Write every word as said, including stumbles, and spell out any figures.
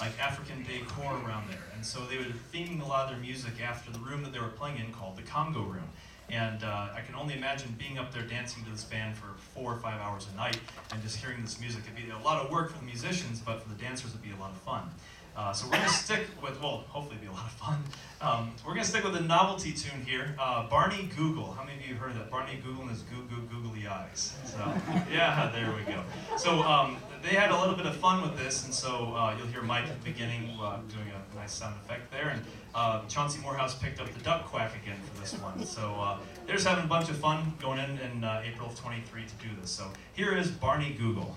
like African decor around there. And so they were theming a lot of their music after the room that they were playing in called the Congo Room. And uh, I can only imagine being up there dancing to this band for four or five hours a night and just hearing this music. It'd be a lot of work for the musicians, but for the dancers it'd be a lot of fun. Uh, so we're gonna stick with, well, hopefully it'd be a lot of fun. Um, we're gonna stick with a novelty tune here, uh, Barney Google. How many of you heard of that? Barney Google and his goo goo googly eyes. So, yeah, there we go. So um, they had a little bit of fun with this, and so uh, you'll hear Mike at the beginning uh, doing a nice sound effect there, and uh, Chauncey Morehouse picked up the duck quack again for this one. So uh, they're just having a bunch of fun going in in uh, April of twenty-three to do this. So here is Barney Google.